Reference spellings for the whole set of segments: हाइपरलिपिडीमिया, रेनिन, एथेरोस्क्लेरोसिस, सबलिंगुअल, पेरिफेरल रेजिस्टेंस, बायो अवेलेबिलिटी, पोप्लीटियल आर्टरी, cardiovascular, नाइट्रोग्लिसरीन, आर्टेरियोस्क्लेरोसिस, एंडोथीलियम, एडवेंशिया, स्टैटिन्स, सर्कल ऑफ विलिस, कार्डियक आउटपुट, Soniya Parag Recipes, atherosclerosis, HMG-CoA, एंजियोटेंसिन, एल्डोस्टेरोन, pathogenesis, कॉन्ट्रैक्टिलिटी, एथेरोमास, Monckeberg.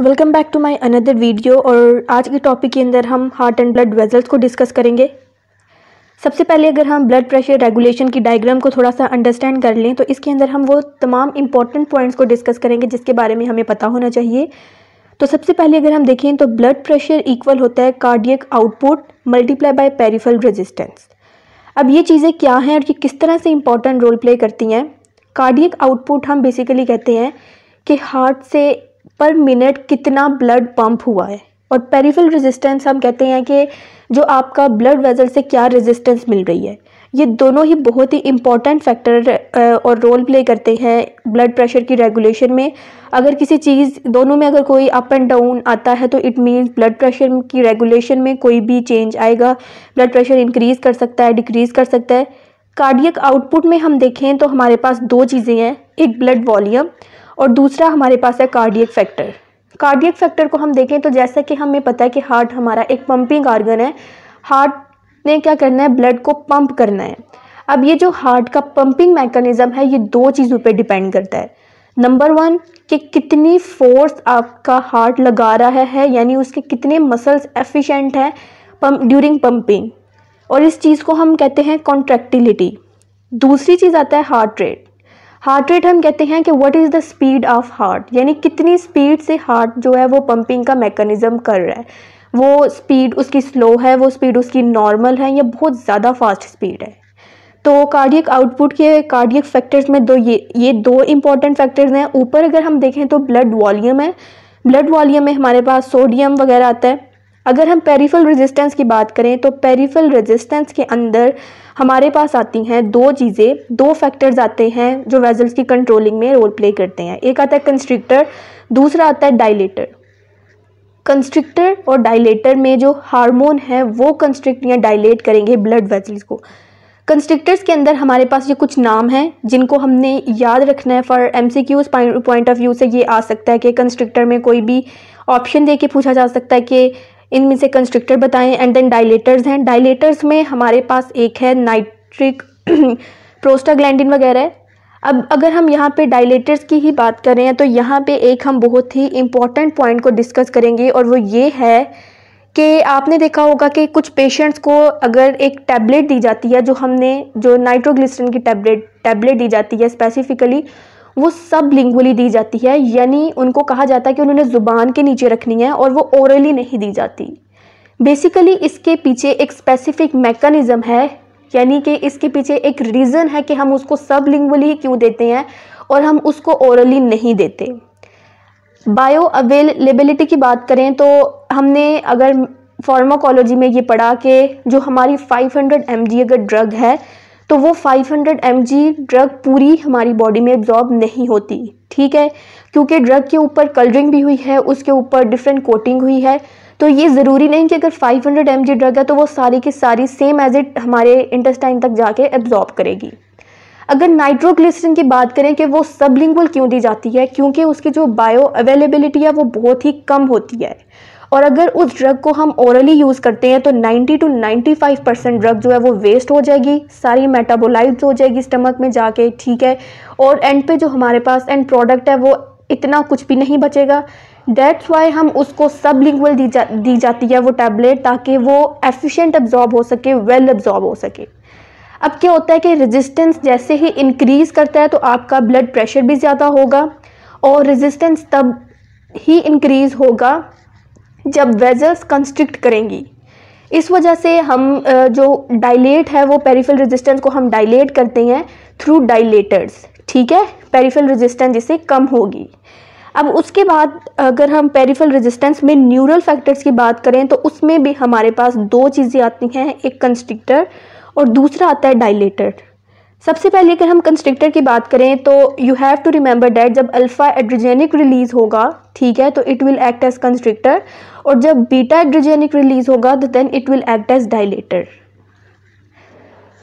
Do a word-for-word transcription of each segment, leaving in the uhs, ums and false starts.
Welcome back to my another video. और आज के टॉपिक के अंदर हम हार्ट एंड ब्लड वेसल्स को डिस्कस करेंगे। सबसे पहले अगर हम ब्लड प्रेशर रेगुलेशन की डायग्राम को थोड़ा सा अंडरस्टैंड कर लें तो इसके अंदर हम वो तमाम इंपॉर्टेंट पॉइंट्स को डिस्कस करेंगे जिसके बारे में हमें पता होना चाहिए। तो सबसे पहले अगर हम देखें तो ब्लड प्रेशर इक्वल होता है कार्डियक आउटपुट multiply by पेरिफेरल रेजिस्टेंस। अब ये चीज़ें क्या हैं और ये किस तरह से इंपॉर्टेंट रोल प्ले करती हैं। कार्डियक आउटपुट हम बेसिकली कहते हैं कि हार्ट से पर मिनट कितना ब्लड पंप हुआ है, और पेरिफेरल रेजिस्टेंस हम कहते हैं कि जो आपका ब्लड वेसल से क्या रेजिस्टेंस मिल रही है। ये दोनों ही बहुत ही इम्पॉर्टेंट फैक्टर और रोल प्ले करते हैं ब्लड प्रेशर की रेगुलेशन में। अगर किसी चीज़ दोनों में अगर कोई अप एंड डाउन आता है तो इट मीन्स ब्लड प्रेशर की रेगुलेशन में कोई भी चेंज आएगा। ब्लड प्रेशर इंक्रीज़ कर सकता है, डिक्रीज़ कर सकता है। कार्डियक आउटपुट में हम देखें तो हमारे पास दो चीज़ें हैं, एक ब्लड वॉल्यूम और दूसरा हमारे पास है कार्डियक फैक्टर। कार्डियक फैक्टर को हम देखें तो जैसा कि हमें पता है कि हार्ट हमारा एक पंपिंग ऑर्गन है। हार्ट ने क्या करना है, ब्लड को पंप करना है। अब ये जो हार्ट का पंपिंग मैकेनिज़्म है ये दो चीज़ों पे डिपेंड करता है। नंबर वन कि कितनी फोर्स आपका हार्ट लगा रहा है, यानी उसके कितने मसल्स एफिशिएंट हैं ड्यूरिंग पंपिंग, और इस चीज़ को हम कहते हैं कॉन्ट्रैक्टिलिटी। दूसरी चीज़ आता है हार्ट रेट। हार्ट रेट हम कहते हैं कि what is the speed of heart, यानी कितनी स्पीड से हार्ट जो है वो पंपिंग का मैकेनिज़्म कर रहा है। वो स्पीड उसकी स्लो है, वो स्पीड उसकी नॉर्मल है, या बहुत ज़्यादा फास्ट स्पीड है। तो कार्डियक आउटपुट के कार्डियक फैक्टर्स में दो ये ये दो इंपॉर्टेंट फैक्टर्स हैं। ऊपर अगर हम देखें तो ब्लड वॉल्यूम है। ब्लड वॉल्यूम में हमारे पास सोडियम वगैरह आता है। अगर हम पेरिफेरल रेजिस्टेंस की बात करें तो पेरिफेरल रेजिस्टेंस के अंदर हमारे पास आती हैं दो चीज़ें, दो फैक्टर्स आते हैं जो वेसल्स की कंट्रोलिंग में रोल प्ले करते हैं। एक आता है कंस्ट्रिक्टर, दूसरा आता है डायलेटर। कंस्ट्रिक्टर और डायलेटर में जो हार्मोन है वो कंस्ट्रिक्ट या डायलेट करेंगे ब्लड वेसल्स को। कंस्ट्रिक्टर्स के अंदर हमारे पास ये कुछ नाम हैं जिनको हमने याद रखना है for MCQs point of view से। ये आ सकता है कि कंस्ट्रिक्टर में कोई भी ऑप्शन दे के पूछा जा सकता है कि इनमें से कंस्ट्रिक्टर बताएं। एंड देन डायलेटर्स हैं। डायलेटर्स में हमारे पास एक है नाइट्रिक प्रोस्टाग्लैंडिन वगैरह। अब अगर हम यहाँ पे डायलेटर्स की ही बात करें तो यहाँ पे एक हम बहुत ही इम्पॉर्टेंट पॉइंट को डिस्कस करेंगे, और वो ये है कि आपने देखा होगा कि कुछ पेशेंट्स को अगर एक टैबलेट दी जाती है, जो हमने जो नाइट्रोग्लिसरीन की टैबलेट टैबलेट दी जाती है स्पेसिफिकली, वो सब लिंगुअली दी जाती है, यानी उनको कहा जाता है कि उन्होंने ज़ुबान के नीचे रखनी है और वो ओरली नहीं दी जाती। बेसिकली इसके पीछे एक स्पेसिफिक मैकेनिज़्म है, यानी कि इसके पीछे एक रीज़न है कि हम उसको सब लिंगुअली क्यों देते हैं और हम उसको ओरली नहीं देते। बायो अवेलेबिलिटी की बात करें तो हमने अगर फार्माकोलॉजी में ये पढ़ा कि जो हमारी फाइव हंड्रेड एम जी अगर ड्रग है तो वो five hundred M G drug पूरी हमारी बॉडी में एब्जॉर्ब नहीं होती, ठीक है, क्योंकि ड्रग के ऊपर कलरिंग भी हुई है, उसके ऊपर डिफरेंट कोटिंग हुई है। तो ये ज़रूरी नहीं कि अगर five hundred M G drug है तो वो सारी की सारी सेम एज इट हमारे इंटेस्टाइन तक जाके एब्जॉर्ब करेगी। अगर नाइट्रोग्लिसरीन की बात करें कि वो सबलिंगुअल क्यों दी जाती है, क्योंकि उसकी जो बायो अवेलेबिलिटी है वो बहुत ही कम होती है, और अगर उस ड्रग को हम ओरली यूज़ करते हैं तो ninety two ninety five percent drug जो है वो वेस्ट हो जाएगी, सारी मेटाबोलाइट्स हो जाएगी स्टमक में जाके, ठीक है, और एंड पे जो हमारे पास एंड प्रोडक्ट है वो इतना कुछ भी नहीं बचेगा। दैट्स वाई हम उसको सब लिंगुअल दी जा दी जाती है वो टैबलेट, ताकि वो एफिशिएंट एब्जॉर्ब हो सके, वेल एब्जॉर्ब हो सके। अब क्या होता है कि रेजिस्टेंस जैसे ही इंक्रीज़ करता है तो आपका ब्लड प्रेशर भी ज़्यादा होगा, और रेजिस्टेंस तब ही इंक्रीज़ होगा जब वेसल्स कंस्ट्रिक्ट करेंगी। इस वजह से हम जो डायलेट है वो पेरिफेरल रेजिस्टेंस को हम डायलेट करते हैं थ्रू डायलेटर्स, ठीक है। पेरिफेरल रेजिस्टेंस इससे कम होगी। अब उसके बाद अगर हम पेरिफेरल रेजिस्टेंस में न्यूरल फैक्टर्स की बात करें तो उसमें भी हमारे पास दो चीज़ें आती हैं, एक कंस्ट्रिक्टर और दूसरा आता है डायलेटर। सबसे पहले अगर हम कंस्ट्रिक्टर की बात करें तो you have to remember that जब अल्फ़ा एड्रोजेनिक रिलीज़ होगा, ठीक है, तो it will act as constrictor, और जब बीटा एड्रोजेनिक रिलीज़ होगा तो then it will act as dilator.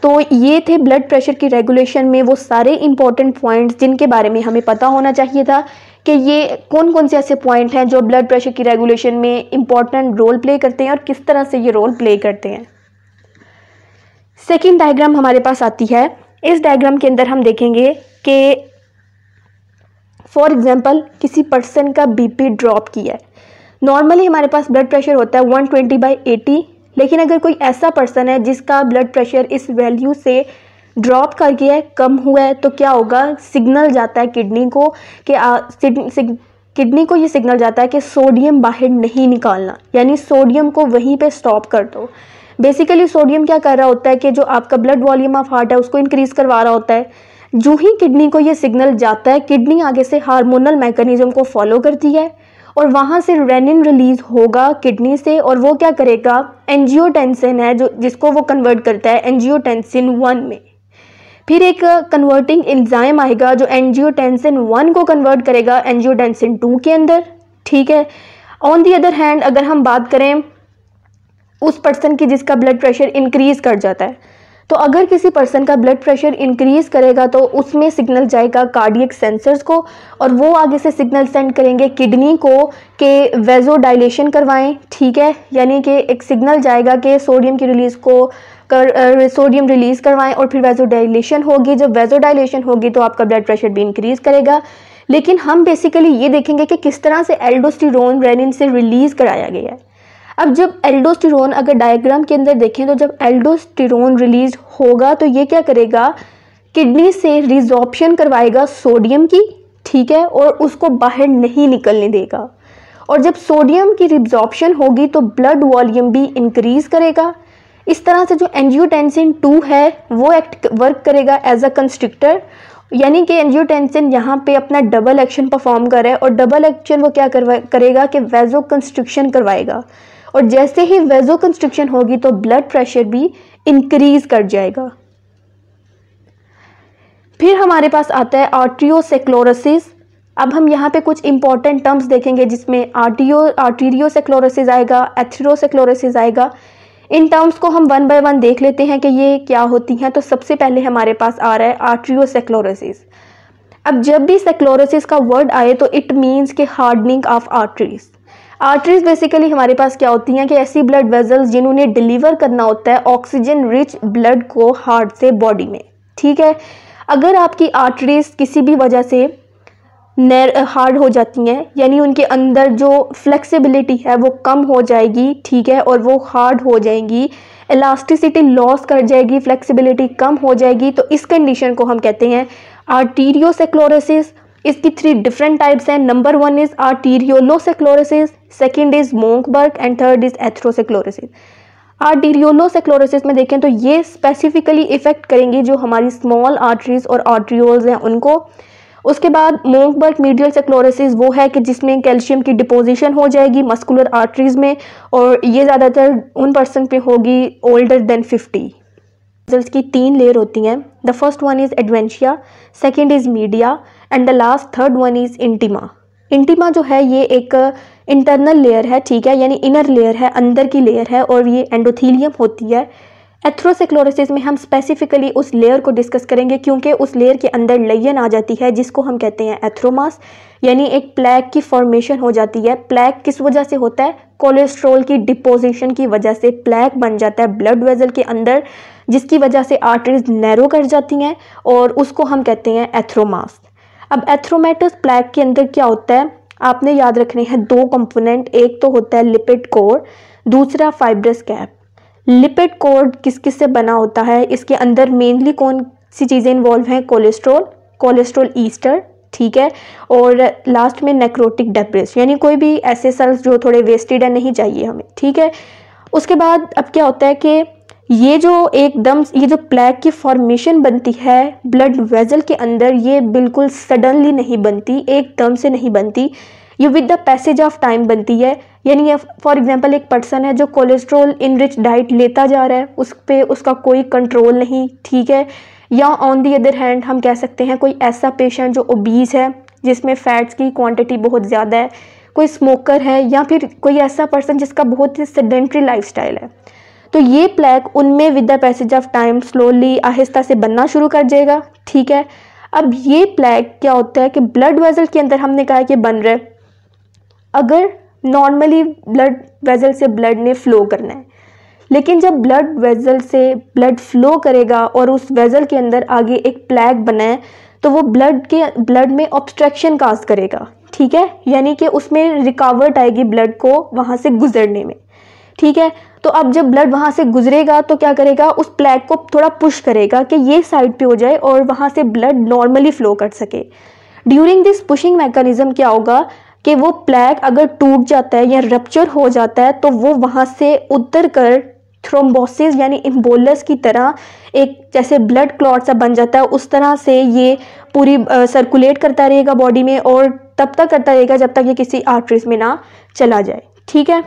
तो ये थे ब्लड प्रेशर की रेगुलेशन में वो सारे इंपॉर्टेंट पॉइंट्स जिनके बारे में हमें पता होना चाहिए था कि ये कौन कौन से ऐसे पॉइंट हैं जो ब्लड प्रेशर की रेगुलेशन में इंपॉर्टेंट रोल प्ले करते हैं और किस तरह से ये रोल प्ले करते हैं। सेकेंड डायग्राम हमारे पास आती है। इस डायग्राम के अंदर हम देखेंगे कि फॉर एग्जांपल किसी पर्सन का बीपी ड्रॉप किया है, नॉर्मली हमारे पास ब्लड प्रेशर होता है वन ट्वेंटी बाई एटी, लेकिन अगर कोई ऐसा पर्सन है जिसका ब्लड प्रेशर इस वैल्यू से ड्रॉप कर गया है, कम हुआ है, तो क्या होगा, सिग्नल जाता है किडनी को कि किडनी को ये सिग्नल जाता है कि सोडियम बाहर नहीं निकालना, यानी सोडियम को वहीं पे स्टॉप कर दो। बेसिकली सोडियम क्या कर रहा होता है कि जो आपका ब्लड वॉल्यूम ऑफ हार्ट है उसको इंक्रीज़ करवा रहा होता है। जो ही किडनी को ये सिग्नल जाता है, किडनी आगे से हार्मोनल मैकेनिज्म को फॉलो करती है और वहाँ से रेनिन रिलीज़ होगा किडनी से, और वो क्या करेगा, एंजियोटेंसिन है जो जिसको वो कन्वर्ट करता है एंजियोटेंसिन वन में। फिर एक कन्वर्टिंग एंजाइम आएगा जो एंजियोटेंसिन वन को कन्वर्ट करेगा एंजियोटेंसिन टू के अंदर, ठीक है। ऑन दी अदर हैंड अगर हम बात करें उस पर्सन की जिसका ब्लड प्रेशर इंक्रीज़ कर जाता है, तो अगर किसी पर्सन का ब्लड प्रेशर इंक्रीज़ करेगा तो उसमें सिग्नल जाएगा कार्डियक सेंसर्स को, और वो आगे से सिग्नल सेंड करेंगे किडनी को कि वेज़ो डायलेशन करवाएं, ठीक है, यानी कि एक सिग्नल जाएगा कि सोडियम की रिलीज़ को कर सोडियम रिलीज़ करवाएं, और फिर वेज़ो डायलेशन होगी। जब वेज़ो डायलेशन होगी तो आपका ब्लड प्रेशर भी इंक्रीज़ करेगा। लेकिन हम बेसिकली ये देखेंगे कि किस तरह से एल्डोस्टेरोन रेनिन से रिलीज़ कराया गया है। अब जब एल्डोस्टेरोन अगर डायग्राम के अंदर देखें तो जब एल्डोस्टेरोन रिलीज होगा तो ये क्या करेगा, किडनी से रिजॉर्प्शन करवाएगा सोडियम की, ठीक है, और उसको बाहर नहीं निकलने देगा। और जब सोडियम की रिजॉर्प्शन होगी तो ब्लड वॉल्यूम भी इंक्रीज़ करेगा। इस तरह से जो एंजियोटेंसिन टू है वो एक्ट वर्क करेगा एज अ कंस्ट्रिक्टर, यानी कि एंजियोटेंसिन यहाँ पे अपना डबल एक्शन परफॉर्म कर रहा है, और डबल एक्शन वो क्या करवा करेगा कि वेज़ो कंस्ट्रिक्शन करवाएगा, और जैसे ही वेज़ो कंस्ट्रिक्शन होगी तो ब्लड प्रेशर भी इंक्रीज़ कर जाएगा। फिर हमारे पास आता है आर्टेरियोस्क्लेरोसिस। अब हम यहाँ पे कुछ इंपॉर्टेंट टर्म्स देखेंगे जिसमें आर्टियो आर्टेरियोस्क्लेरोसिस आएगा, एथेरोस्क्लेरोसिस आएगा। इन टर्म्स को हम वन बाय वन देख लेते हैं कि ये क्या होती हैं। तो सबसे पहले हमारे पास आ रहा है आर्टेरियोस्क्लेरोसिस। अब जब भी स्क्लेरोसिस का वर्ड आए तो इट मीन्स के hardening of arteries. Arteries basically हमारे पास क्या होती हैं कि ऐसी ब्लड वेजल्स जिन्होंने डिलीवर करना होता है ऑक्सीजन रिच ब्लड को हार्ट से बॉडी में, ठीक है। अगर आपकी आर्टरीज किसी भी वजह से हार्ड हो जाती हैं, यानी उनके अंदर जो फ्लेक्सिबिलिटी है वो कम हो जाएगी, ठीक है, और वो हार्ड हो जाएंगी, इलास्टिसिटी लॉस कर जाएगी, फ्लेक्सिबिलिटी कम हो जाएगी, तो इस कंडीशन को हम कहते हैं आर्टेरियोस्क्लेरोसिस। इसकी थ्री डिफरेंट टाइप्स हैं। Number one is arteriolosclerosis, second is Monckeberg and third is एथेरोस्क्लेरोसिस। Arteriolosclerosis में देखें तो ये स्पेसिफिकली इफ़ेक्ट करेंगी जो हमारी स्मॉल आर्टरीज और आर्ट्रियोल्स हैं उनको। उसके बाद मोंकबर्ग मीडियल स्क्लेरोसिस वो है कि जिसमें कैल्शियम की डिपोजिशन हो जाएगी मस्कुलर आर्टरीज़ में, और ये ज़्यादातर उन पर्सन पे होगी ओल्डर देन फिफ्टी। वेजल्स की तीन लेयर होती हैं। The first one is एडवेंशिया, second is media and the last third one is intima. Intima जो है ये एक इंटरनल लेयर है, ठीक है, यानी इनर लेयर है, अंदर की लेयर है, और ये एंडोथीलियम होती है। एथेरोस्क्लेरोसिस में हम स्पेसिफिकली उस लेयर को डिस्कस करेंगे क्योंकि उस लेयर के अंदर लेयन आ जाती है जिसको हम कहते हैं एथेरोमास, यानी एक प्लेक की फॉर्मेशन हो जाती है। प्लेक किस वजह से होता है, कोलेस्ट्रॉल की डिपोजिशन की वजह से प्लेक बन जाता है ब्लड वेजल के अंदर, जिसकी वजह से आर्टरीज नैरो कर जाती हैं, और उसको हम कहते हैं एथेरोमास। अब एथेरोमेटस प्लेक के अंदर क्या होता है, आपने याद रखने हैं दो कंपोनेंट, एक तो होता है लिपिड कोर, दूसरा फाइब्रस कैप। लिपिड कोड किस किस से बना होता है, इसके अंदर मेनली कौन सी चीज़ें इन्वॉल्व हैं, कोलेस्ट्रॉल, कोलेस्ट्रॉल ईस्टर, ठीक है, और लास्ट में नेक्रोटिक डेब्रिस, यानी कोई भी ऐसे सेल्स जो थोड़े वेस्टेड है, नहीं चाहिए हमें, ठीक है। उसके बाद अब क्या होता है कि ये जो एकदम ये जो प्लेक की फॉर्मेशन बनती है ब्लड वेजल के अंदर, ये बिल्कुल सडनली नहीं बनती, एकदम से नहीं बनती, ये with the passage of time बनती है। यानी फॉर एग्जांपल एक पर्सन है जो कोलेस्ट्रॉल इनरिच डाइट लेता जा रहा है, उस पर उसका कोई कंट्रोल नहीं, ठीक है, या ऑन दी अदर हैंड हम कह सकते हैं कोई ऐसा पेशेंट जो ओबीज है जिसमें फैट्स की क्वांटिटी बहुत ज़्यादा है, कोई स्मोकर है, या फिर कोई ऐसा पर्सन जिसका बहुत ही सेडेंट्री लाइफस्टाइल है, तो ये प्लेक उनमें with the passage of time slowly आहिस्ता से बनना शुरू कर जाएगा, ठीक है। अब ये प्लेक क्या होता है कि ब्लड वेजल के अंदर हमने कहा कि बन रहा है। अगर नॉर्मली ब्लड वेजल से ब्लड ने फ़्लो करना है, लेकिन जब ब्लड वेजल से ब्लड फ़्लो करेगा और उस वेजल के अंदर आगे एक प्लेक बना है तो वो ब्लड के ब्लड में ऑब्स्ट्रक्शन काज करेगा, ठीक है, यानी कि उसमें रिकावट आएगी ब्लड को वहाँ से गुजरने में, ठीक है। तो अब जब ब्लड वहाँ से गुजरेगा तो क्या करेगा, उस प्लेक को थोड़ा पुश करेगा कि ये साइड पे हो जाए और वहाँ से ब्लड नॉर्मली फ्लो कर सके। ड्यूरिंग दिस पुशिंग मैकेनिज्म क्या होगा कि वो प्लेक अगर टूट जाता है या रप्चर हो जाता है तो वो वहाँ से उतर कर थ्रोम्बोसिस यानी इम्बोलस की तरह एक जैसे ब्लड क्लॉट सा बन जाता है, उस तरह से ये पूरी आ, सर्कुलेट करता रहेगा बॉडी में और तब तक करता रहेगा जब तक ये किसी आर्टरीज में ना चला जाए, ठीक है।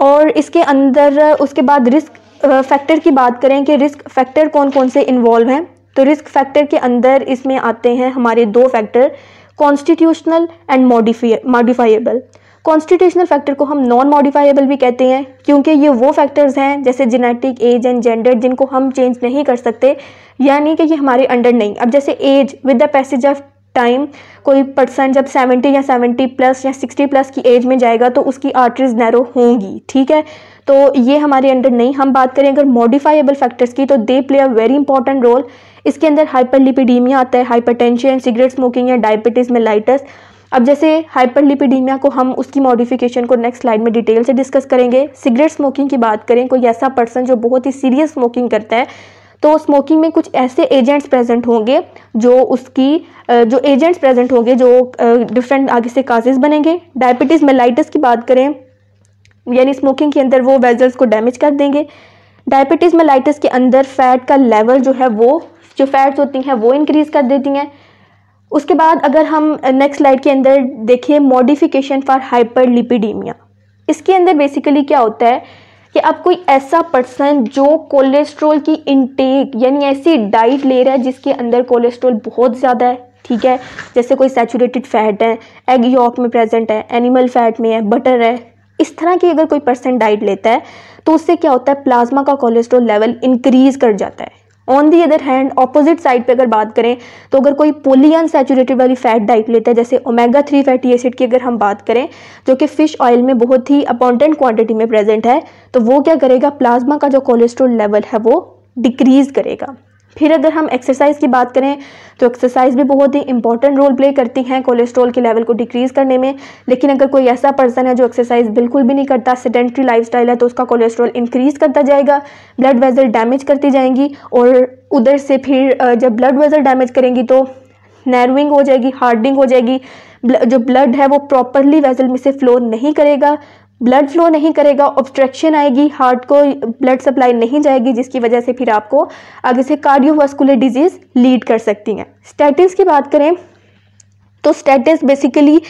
और इसके अंदर उसके बाद रिस्क फैक्टर की बात करें कि रिस्क फैक्टर कौन कौन से इन्वॉल्व हैं, तो रिस्क फैक्टर के अंदर इसमें आते हैं हमारे दो factor, constitutional and modifiable. Constitutional factor को हम नॉन मॉडिफाइएबल भी कहते हैं क्योंकि ये वो फैक्टर्स हैं जैसे जेनेटिक, एज एंड जेंडर, जिनको हम चेंज नहीं कर सकते, यानी कि ये हमारे अंडर नहीं। अब जैसे age, with the passage of time कोई पर्सन जब सेवेंटी या सेवेंटी प्लस या सिक्सटी प्लस की एज में जाएगा तो उसकी आर्टरीज नैरो होंगी, ठीक है, तो ये हमारे अंडर नहीं। हम बात करें अगर मॉडिफाइएबल फैक्टर्स की तो they play a very important role. इसके अंदर हाइपरलिपिडीमिया आता है, हाइपरटेंशन, सिगरेट स्मोकिंग या डायबिटीज़ मेलाइटस। अब जैसे हाइपरलिपिडीमिया को हम उसकी मॉडिफिकेशन को नेक्स्ट स्लाइड में डिटेल से डिस्कस करेंगे। सिगरेट स्मोकिंग की बात करें, कोई ऐसा पर्सन जो बहुत ही सीरियस स्मोकिंग करता है तो स्मोकिंग में कुछ ऐसे एजेंट्स प्रेजेंट होंगे जो उसकी जो एजेंट्स प्रेजेंट होंगे जो डिफरेंट आगे से काजेज़ बनेंगे। डायबिटीज़ मेलाइटस की बात करें यानी स्मोकिंग के अंदर वो वेजल्स को डैमेज कर देंगे। डायबिटीज़ मेलाइटस के अंदर फ़ैट का लेवल जो है वो जो फैट्स होती हैं वो इंक्रीज़ कर देती हैं। उसके बाद अगर हम नेक्स्ट स्लाइड के अंदर देखें मॉडिफिकेशन फॉर हाइपरलिपिडीमिया, इसके अंदर बेसिकली क्या होता है कि अब कोई ऐसा पर्सन जो कोलेस्ट्रॉल की इंटेक यानी ऐसी डाइट ले रहा है जिसके अंदर कोलेस्ट्रॉल बहुत ज़्यादा है, ठीक है, जैसे कोई सैचुरेटेड फैट है, एग यॉक में प्रेजेंट है, एनिमल फैट में है, बटर है, इस तरह की अगर कोई पर्सन डाइट लेता है तो उससे क्या होता है, प्लाज्मा का कोलेस्ट्रॉल लेवल इंक्रीज़ कर जाता है। On the other hand opposite side पे अगर बात करें तो अगर कोई पॉलीअनसैचुरेटेड वाली फैट डाइट लेता है जैसे ओमेगा थ्री फैटी एसिड की अगर हम बात करें जो कि फ़िश ऑयल में बहुत ही अबॉन्डेंट क्वांटिटी में प्रेजेंट है, तो वो क्या करेगा, प्लाज्मा का जो कोलेस्ट्रॉल लेवल है वो डिक्रीज़ करेगा। फिर अगर हम एक्सरसाइज की बात करें तो एक्सरसाइज भी बहुत ही इंपॉर्टेंट रोल प्ले करती हैं कोलेस्ट्रॉल के लेवल को डिक्रीज़ करने में। लेकिन अगर कोई ऐसा पर्सन है जो एक्सरसाइज बिल्कुल भी नहीं करता, सेडेंट्री लाइफस्टाइल है, तो उसका कोलेस्ट्रॉल इंक्रीज़ करता जाएगा, ब्लड वेसल डैमेज करती जाएंगी और उधर से फिर जब ब्लड वेसल डैमेज करेंगी तो नैरोइंग हो जाएगी, हार्डनिंग हो जाएगी, जो ब्लड है वो प्रॉपरली वेसल में से फ्लो नहीं करेगा, ब्लड फ्लो नहीं करेगा, ऑब्स्ट्रक्शन आएगी, हार्ट को ब्लड सप्लाई नहीं जाएगी, जिसकी वजह से फिर आपको आगे से कार्डियोवास्कुलर डिजीज़ लीड कर सकती हैं। स्टैटिन्स की बात करें तो स्टैटिन्स basically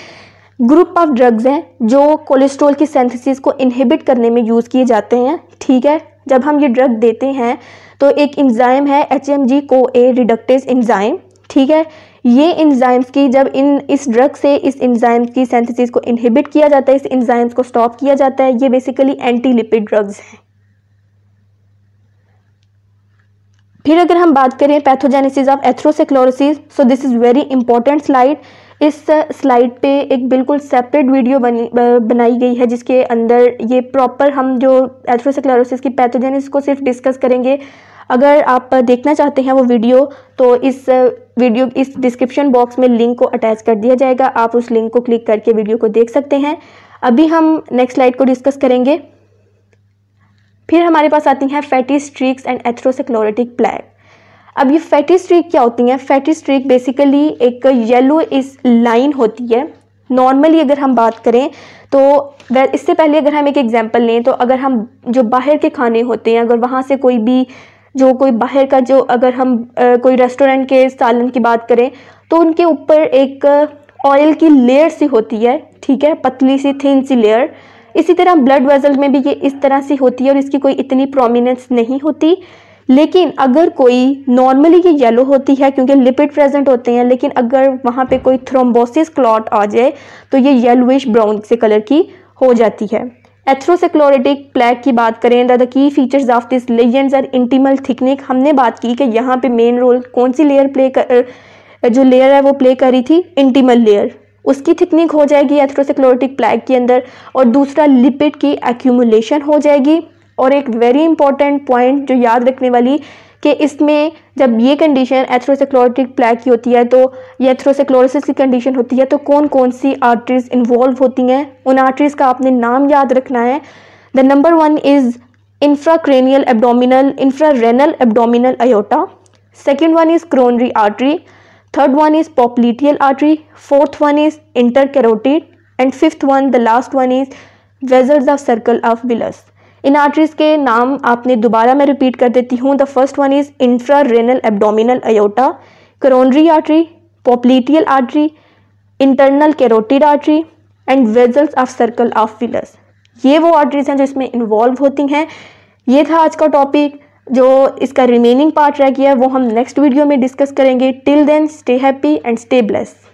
group of drugs हैं जो कोलेस्ट्रॉल की सिंथेसिस को इनहिबिट करने में यूज़ किए जाते हैं, ठीक है। जब हम ये ड्रग देते हैं तो एक एंजाइम है एच एम जी को ए रिडक्टेज एंजाइम, ठीक है, ये इंजाइम्स की जब इन इस ड्रग से इस इंजाइम्स की सिंथेसिस को इनहिबिट किया जाता है, इस इंजाइम्स को स्टॉप किया जाता है, ये बेसिकली एंटी लिपिड ड्रग्स हैं। फिर अगर हम बात करें pathogenesis of atherosclerosis, so this is very important slide. इस स्लाइड पे एक बिल्कुल सेपरेट वीडियो बनी बनाई गई है जिसके अंदर ये प्रॉपर हम जो एथरोस्क्लेरोसिस की पैथोजेनेसिस को सिर्फ डिस्कस करेंगे। अगर आप देखना चाहते हैं वो वीडियो तो इस वीडियो इस डिस्क्रिप्शन बॉक्स में लिंक को अटैच कर दिया जाएगा, आप उस लिंक को क्लिक करके वीडियो को देख सकते हैं। अभी हम नेक्स्ट स्लाइड को डिस्कस करेंगे। फिर हमारे पास आती हैं fatty streaks and atherosclerotic plaque. अब ये फैटी स्ट्रीक क्या होती हैं? फैटी स्ट्रीक बेसिकली एक येलो इस लाइन होती है। नॉर्मली अगर हम बात करें तो इससे पहले अगर हम एक एग्जाम्पल लें तो अगर हम जो बाहर के खाने होते हैं, अगर वहाँ से कोई भी जो कोई बाहर का जो अगर हम आ, कोई रेस्टोरेंट के सालन की बात करें तो उनके ऊपर एक ऑयल की लेयर सी होती है, ठीक है, पतली सी थिन सी लेयर। इसी तरह ब्लड वेसल में भी ये इस तरह सी होती है और इसकी कोई इतनी प्रोमिनेंस नहीं होती। लेकिन अगर कोई नॉर्मली ये येलो होती है क्योंकि लिपिड प्रेजेंट होते हैं, लेकिन अगर वहाँ पे कोई थ्रोम्बोसिस क्लॉट आ जाए तो ये येलोइश ब्राउन से कलर की हो जाती है। एथरोस्क्लेरोटिक प्लेक की बात करें the key features of this legends are intimal thickening. हमने बात की कि यहाँ पे मेन रोल कौन सी लेयर प्ले कर, जो लेयर है वो प्ले करी थी, इंटीमल लेयर, उसकी थिकनिक हो जाएगी एथरोस्क्लेरोटिक प्लेक के अंदर। और दूसरा लिपिड की एक्यूमुलेशन हो जाएगी। और एक वेरी इंपॉर्टेंट पॉइंट जो याद रखने वाली कि इसमें जब ये कंडीशन एथेरोस्क्लेरोटिक प्लेक की होती है तो ये एथेरोस्क्लेरोसिस की कंडीशन होती है, तो कौन कौन सी आर्टरीज़ इन्वॉल्व होती हैं, उन आर्टरीज़ का आपने नाम याद रखना है। The number one is infracranial abdominal infrarenal abdominal aorta, second one is coronary artery, third one is पोप्लीटियल आर्टरी, fourth one is इंटरकैरोटिड and fifth one the last one is vessels of circle of Willis. इन arteries के नाम आपने दोबारा मैं repeat कर देती हूँ। The first one is infrarenal abdominal aorta, coronary artery, पोप्लीटियल आर्टरी, internal carotid artery and vessels of circle of villous. ये वो आर्टरीज़ हैं जो इसमें इन्वॉल्व होती हैं। ये था आज का टॉपिक। जो इसका रिमेनिंग पार्ट रह गया है वो हम नेक्स्ट वीडियो में डिस्कस करेंगे। Till then stay happy and stay blessed.